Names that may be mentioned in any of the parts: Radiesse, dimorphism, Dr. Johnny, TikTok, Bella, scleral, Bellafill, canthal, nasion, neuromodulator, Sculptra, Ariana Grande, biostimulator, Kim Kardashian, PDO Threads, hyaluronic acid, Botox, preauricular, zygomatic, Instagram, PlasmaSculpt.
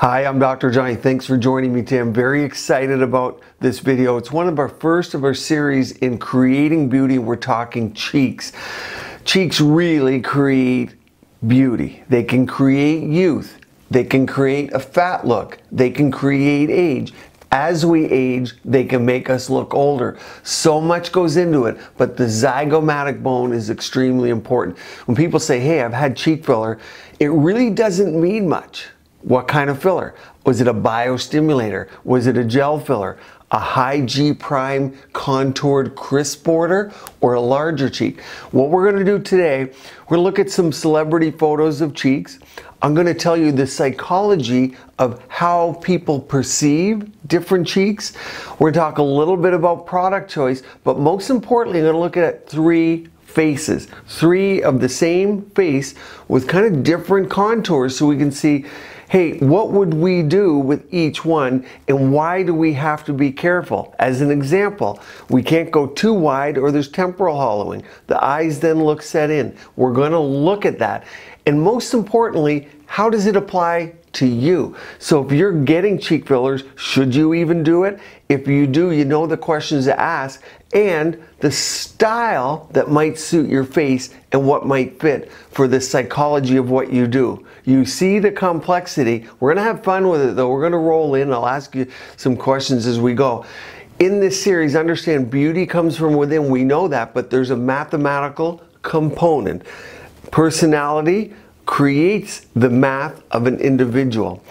Hi, I'm Dr. Johnny. Thanks for joining me today. I'm very excited about this video. It's one of our first of our series in creating beauty. We're talking cheeks. Cheeks really create beauty. They can create youth. They can create a fat look. They can create age. As we age, they can make us look older. So much goes into it, but the zygomatic bone is extremely important. When people say, hey, I've had cheek filler, it really doesn't mean much. What kind of filler? Was it a biostimulator? Was it a gel filler? A high G prime contoured crisp border or a larger cheek? What we're going to do today, we're going to look at some celebrity photos of cheeks. I'm going to tell you the psychology of how people perceive different cheeks. We're going to talk a little bit about product choice, but most importantly, I'm going to look at three faces, three of the same face with kind of different contours so we can see, hey, what would we do with each one and why do we have to be careful? As an example, we can't go too wide or there's temporal hollowing. The eyes then look set in. We're going to look at that. And most importantly, how does it apply to you? So if you're getting cheek fillers, should you even do it? If you do, you know the questions to ask and the style that might suit your face and what might fit for the psychology of what you do. You see the complexity. We're going to have fun with it though. We're going to roll in. I'll ask you some questions as we go. In this series, understand beauty comes from within. We know that, but there's a mathematical component. Personality creates the math of an individual.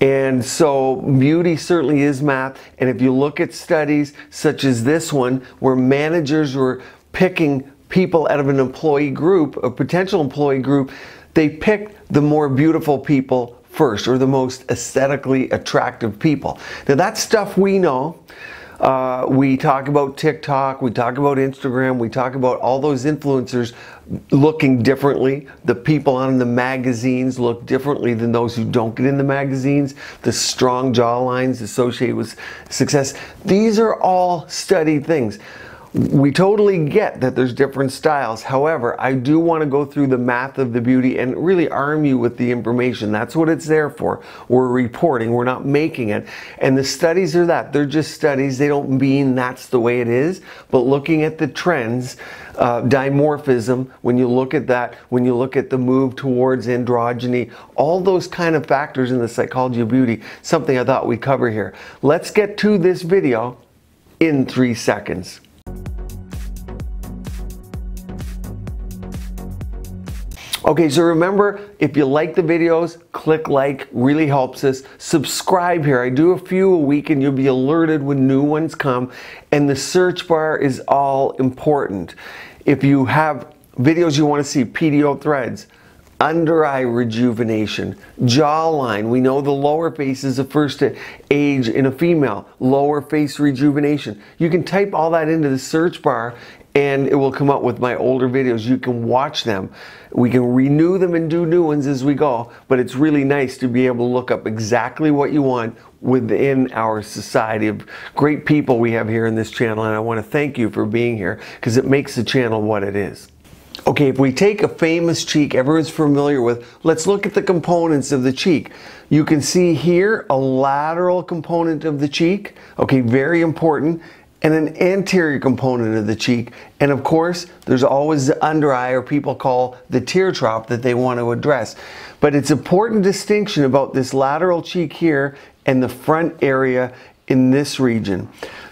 And so beauty certainly is math. And if you look at studies such as this one, where managers were picking people out of an employee group, a potential employee group, they picked the more beautiful people first, or the most aesthetically attractive people. Now that's stuff we know. We talk about TikTok, we talk about Instagram, we talk about all those influencers looking differently. The people on the magazines look differently than those who don't get in the magazines. The strong jawlines associated with success. These are all studied things. We totally get that there's different styles. However, I do want to go through the math of the beauty and really arm you with the information. That's what it's there for. We're reporting, we're not making it. And the studies are that. They're just studies. They don't mean that's the way it is. But looking at the trends, dimorphism, when you look at that, when you look at the move towards androgyny, all those kind of factors in the psychology of beauty, something I thought we'd cover here. Let's get to this video in 3 seconds. Okay, so remember, if you like the videos, click like, really helps us. Subscribe here. I do a few a week and you'll be alerted when new ones come. And the search bar is all important. If you have videos you want to see, PDO Threads, under eye rejuvenation, jawline, we know the lower face is the first to age in a female, lower face rejuvenation. You can type all that into the search bar and it will come up with my older videos. You can watch them. We can renew them and do new ones as we go, but it's really nice to be able to look up exactly what you want within our society of great people we have here in this channel, and I want to thank you for being here because it makes the channel what it is. Okay, if we take a famous cheek everyone's familiar with, let's look at the components of the cheek. You can see here a lateral component of the cheek, okay, very important, and an anterior component of the cheek. And of course, there's always the under eye, or people call the teardrop, that they want to address. But it's an important distinction about this lateral cheek here and the front area in this region.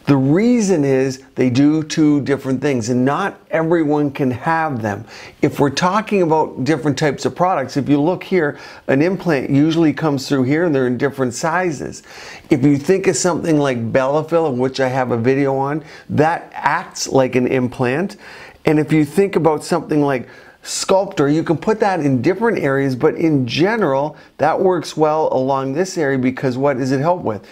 The reason is they do two different things and not everyone can have them. If we're talking about different types of products, if you look here, an implant usually comes through here and they're in different sizes. If you think of something like Bellafill, which I have a video on, that acts like an implant. And if you think about something like Sculptra, you can put that in different areas, but in general, that works well along this area because what does it help with?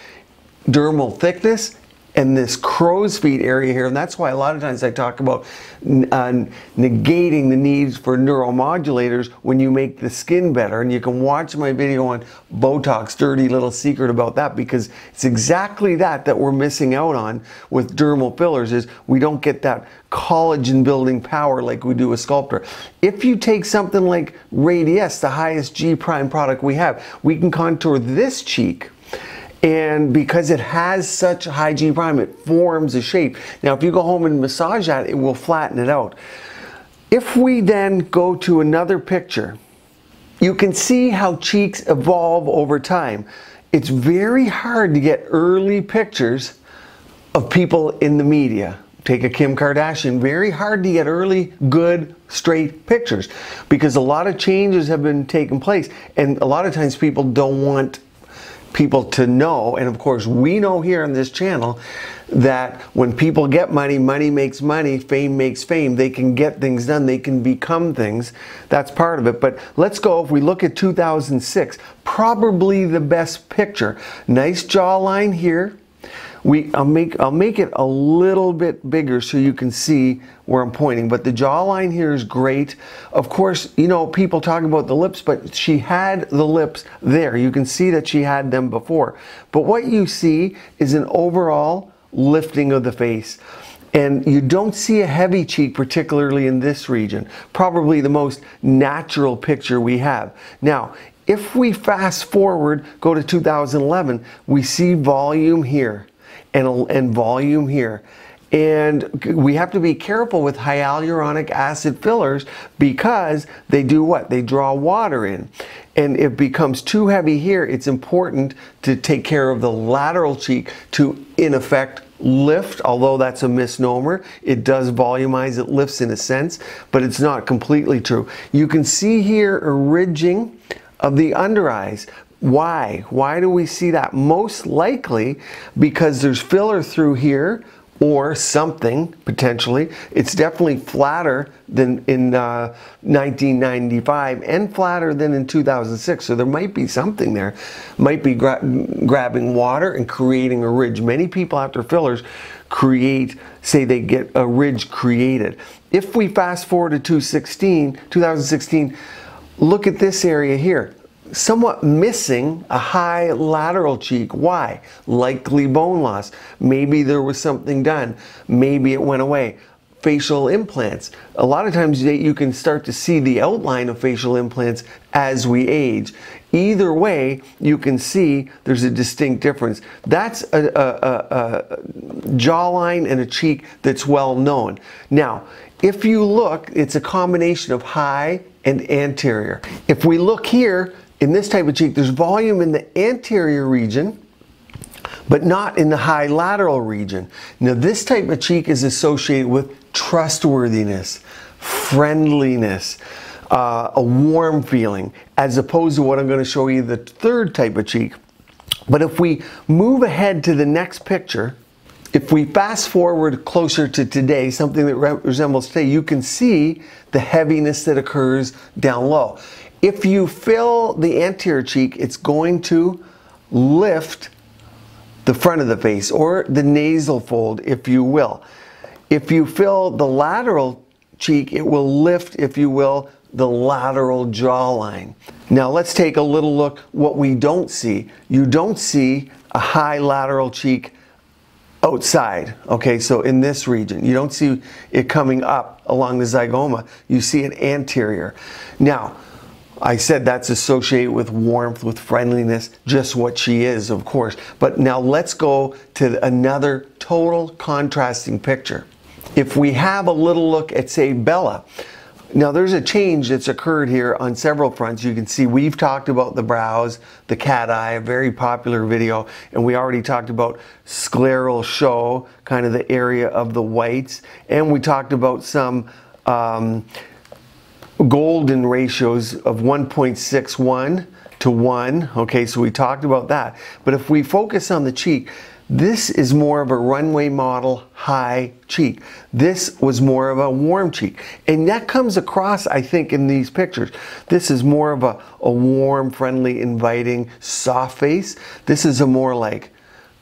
Dermal thickness and this crow's feet area here. And that's why a lot of times I talk about negating the needs for neuromodulators when you make the skin better. And you can watch my video on Botox, dirty little secret about that, because it's exactly that we're missing out on with dermal fillers, is we don't get that collagen building power like we do with Sculptra. If you take something like Radiesse, the highest G prime product we have, we can contour this cheek. And because it has such high G prime, it forms a shape. Now, if you go home and massage that, it will flatten it out. If we then go to another picture, you can see how cheeks evolve over time. It's very hard to get early pictures of people in the media. Take a Kim Kardashian, very hard to get early, good, straight pictures, because a lot of changes have been taking place. And a lot of times people don't want people to know, and of course we know here on this channel that when people get money, money makes money, fame makes fame. They can get things done, they can become things. That's part of it. But let's go, if we look at 2006, probably the best picture. Nice jawline here. I'll make it a little bit bigger so you can see where I'm pointing, but the jawline here is great. Of course, you know, people talk about the lips, but she had the lips there. You can see that she had them before. But what you see is an overall lifting of the face. And you don't see a heavy cheek, particularly in this region. Probably the most natural picture we have. Now, if we fast forward, go to 2011, we see volume here and volume here. And we have to be careful with hyaluronic acid fillers, because they do what? They draw water in. And if it becomes too heavy here, it's important to take care of the lateral cheek to, in effect, lift, although that's a misnomer. It does volumize, it lifts in a sense, but it's not completely true. You can see here a ridging of the under eyes. Why? Why do we see that? Most likely because there's filler through here or something, potentially. It's definitely flatter than in 1995 and flatter than in 2006. So there might be something there. Might be grabbing water and creating a ridge. Many people after fillers say they get a ridge created. If we fast forward to 2016, look at this area here. Somewhat missing a high lateral cheek. Why? Likely bone loss. Maybe there was something done. Maybe it went away. Facial implants. A lot of times you can start to see the outline of facial implants as we age. Either way, you can see there's a distinct difference. That's a jawline and a cheek that's well known. Now, if you look, it's a combination of high and anterior. If we look here, in this type of cheek, there's volume in the anterior region, but not in the high lateral region. Now, this type of cheek is associated with trustworthiness, friendliness, a warm feeling, as opposed to what I'm going to show you, the third type of cheek. But if we move ahead to the next picture, if we fast forward closer to today, something that resembles today, you can see the heaviness that occurs down low. If you fill the anterior cheek, it's going to lift the front of the face, or the nasal fold, if you will. If you fill the lateral cheek, it will lift, if you will, the lateral jawline. Now let's take a little look what we don't see. You don't see a high lateral cheek outside, okay, so in this region. You don't see it coming up along the zygoma. You see it anterior. Now, I said that's associated with warmth, with friendliness, just what she is, of course. But now let's go to another total contrasting picture. If we have a little look at, say, Bella. Now, there's a change that's occurred here on several fronts. You can see we've talked about the brows, the cat eye, a very popular video, and we already talked about scleral show, kind of the area of the whites, and we talked about some golden ratios of 1.61 to 1. Okay, so we talked about that. But if we focus on the cheek, this is more of a runway model high cheek. This was more of a warm cheek. And that comes across, I think, in these pictures. This is more of a warm, friendly, inviting, soft face. This is a more like,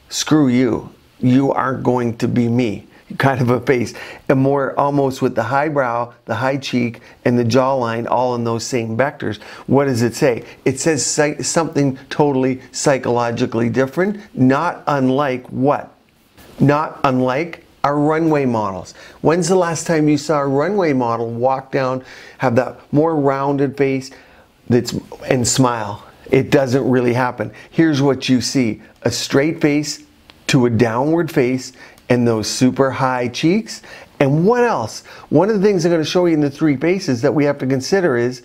screw you, you aren't going to be me kind of a face, and more almost with the high brow, the high cheek, and the jawline all in those same vectors. What does it say? It says something totally psychologically different, not unlike what? Not unlike our runway models. When's the last time you saw a runway model walk down, have that more rounded face and smile? It doesn't really happen. Here's what you see: a straight face to a downward face, and those super high cheeks. And what else? One of the things I'm going to show you in the three faces that we have to consider is,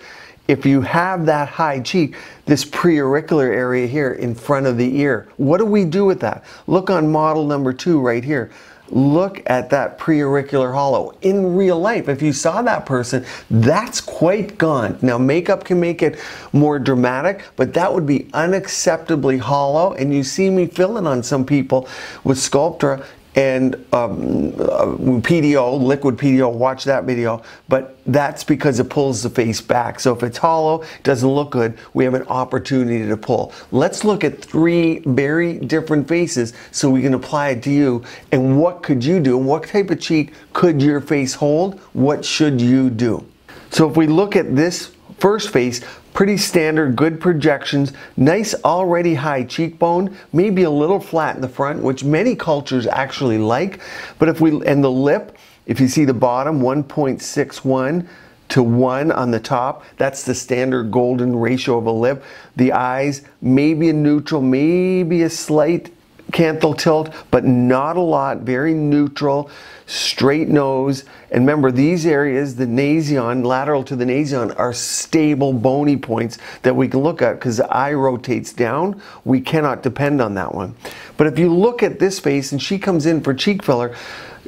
if you have that high cheek, this preauricular area here in front of the ear, what do we do with that? Look on model number 2 right here. Look at that preauricular hollow. In real life, if you saw that person, that's quite gone. Now, makeup can make it more dramatic, but that would be unacceptably hollow. And you see me filling on some people with Sculptra and PDO, liquid PDO, watch that video, but that's because it pulls the face back. So if it's hollow, it doesn't look good, we have an opportunity to pull. Let's look at 3 very different faces so we can apply it to you. And what could you do? What type of cheek could your face hold? What should you do? So if we look at this first face, pretty standard, good projections, nice already high cheekbone, maybe a little flat in the front, which many cultures actually like. But if we, and the lip, if you see the bottom, 1.61 to 1 on the top, that's the standard golden ratio of a lip. The eyes, maybe a neutral, maybe a slight canthal tilt, but not a lot, very neutral, straight nose. And remember, these areas, the nasion, lateral to the nasion, are stable bony points that we can look at because the eye rotates down. We cannot depend on that one. But if you look at this face, and she comes in for cheek filler,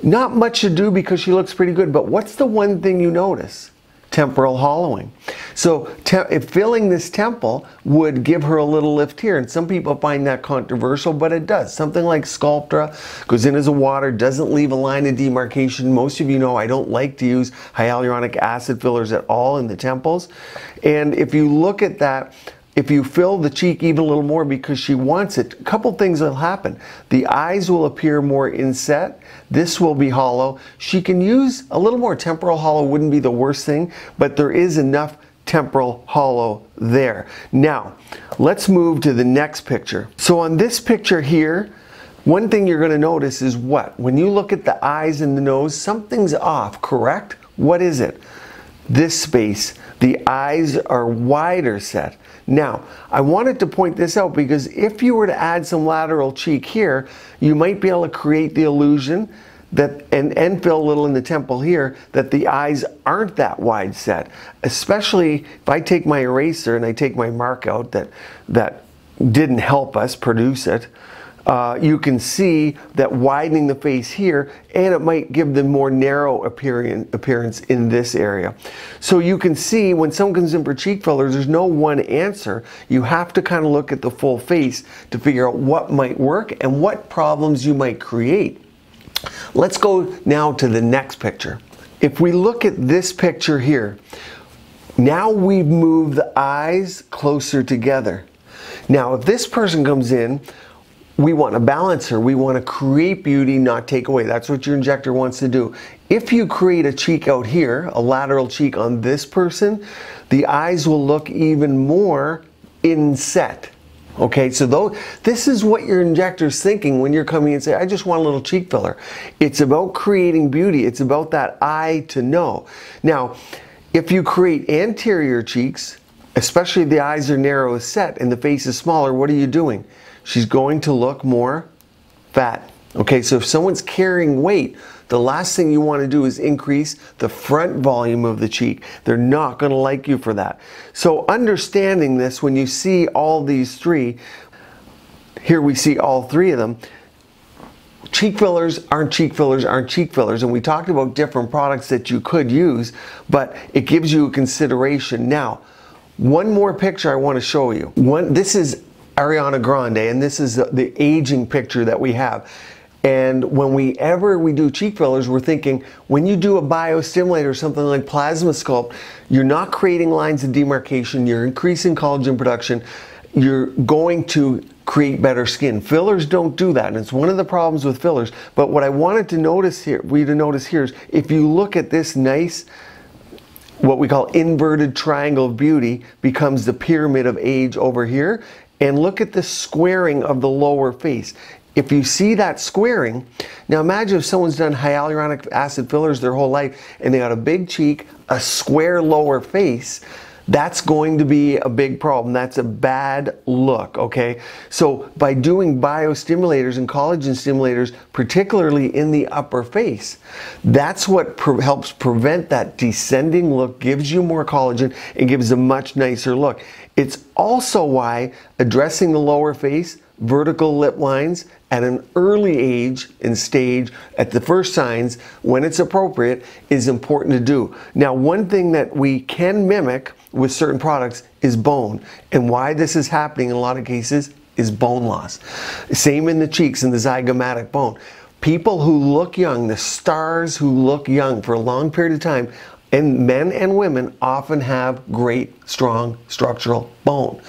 not much to do because she looks pretty good, but what's the one thing you notice? Temporal hollowing. So if filling this temple would give her a little lift here, and some people find that controversial, but it does. Something like Sculptra goes in as a water, doesn't leave a line of demarcation. Most of you know I don't like to use hyaluronic acid fillers at all in the temples. And if you look at that, if you fill the cheek even a little more because she wants it, a couple things will happen. The eyes will appear more inset. This will be hollow. She can use a little more temporal hollow, wouldn't be the worst thing, but there is enough temporal hollow there. Now, let's move to the next picture. So on this picture here, one thing you're going to notice is what? When you look at the eyes and the nose, something's off, correct? What is it? This space, the eyes are wider set. Now, I wanted to point this out because if you were to add some lateral cheek here, you might be able to create the illusion that, and fill a little in the temple here, that the eyes aren't that wide set. Especially if I take my eraser and I take my mark out that didn't help us produce it, you can see that widening the face here, and it might give them more narrow appearance in this area. So you can see when someone comes in for cheek fillers, there's no one answer. You have to kind of look at the full face to figure out what might work and what problems you might create. Let's go now to the next picture. If we look at this picture here, now we've moved the eyes closer together. Now, if this person comes in, we want to balance her. We want to create beauty, not take away. That's what your injector wants to do. If you create a cheek out here, a lateral cheek on this person, the eyes will look even more inset. Okay, so this is what your injector's thinking when you're coming and say, I just want a little cheek filler. It's about creating beauty. It's about that eye to know. Now, if you create anterior cheeks, especially if the eyes are narrow set and the face is smaller, what are you doing? She's going to look more fat. Okay, so if someone's carrying weight, the last thing you want to do is increase the front volume of the cheek. They're not going to like you for that. So understanding this, when you see all these three, here we see all three of them, cheek fillers aren't cheek fillers aren't cheek fillers. And we talked about different products that you could use, but it gives you a consideration. Now, one more picture I want to show you. This is Ariana Grande, and this is the aging picture that we have. And whenever we do cheek fillers, we're thinking, when you do a biostimulator or something like Plasma Sculpt, you're not creating lines of demarcation, you're increasing collagen production. you're going to create better skin. Fillers don't do that, and it's one of the problems with fillers. But what I wanted to notice here, is if you look at this nice, what we call inverted triangle of beauty becomes the pyramid of age over here, and look at the squaring of the lower face. If you see that squaring, now imagine if someone's done hyaluronic acid fillers their whole life and they got a big cheek, a square lower face, that's going to be a big problem. That's a bad look, okay? So by doing biostimulators and collagen stimulators, particularly in the upper face, that's what helps prevent that descending look, gives you more collagen, and gives a much nicer look. It's also why addressing the lower face, vertical lip lines at an early age and stage, at the first signs, when it's appropriate, is important to do. Now, one thing that we can mimic with certain products is bone, and why this is happening in a lot of cases is bone loss. Same in the cheeks and the zygomatic bone. People who look young, the stars who look young for a long period of time, and men and women often have great, strong structural bone.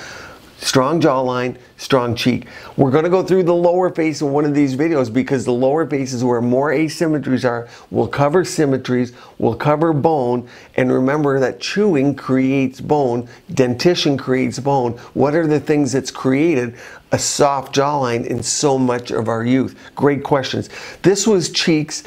Strong jawline, strong cheek. We're going to go through the lower face in one of these videos because the lower face is where more asymmetries are. We'll cover symmetries, we'll cover bone, and remember that chewing creates bone, dentition creates bone. What are the things that's created a soft jawline in so much of our youth? Great questions. This was cheeks,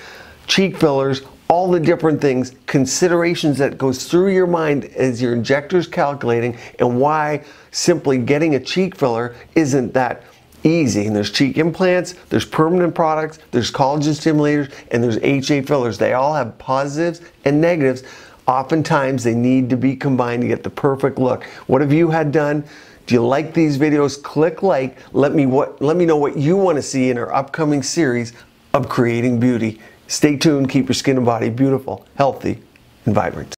cheek fillers, all the different things, considerations that goes through your mind as your injector's calculating, and why simply getting a cheek filler isn't that easy. And there's cheek implants, there's permanent products, there's collagen stimulators, and there's HA fillers. They all have positives and negatives. Oftentimes they need to be combined to get the perfect look. What have you had done? Do you like these videos? Click like. Let me know what you want to see in our upcoming series of Creating Beauty. Stay tuned, keep your skin and body beautiful, healthy, and vibrant.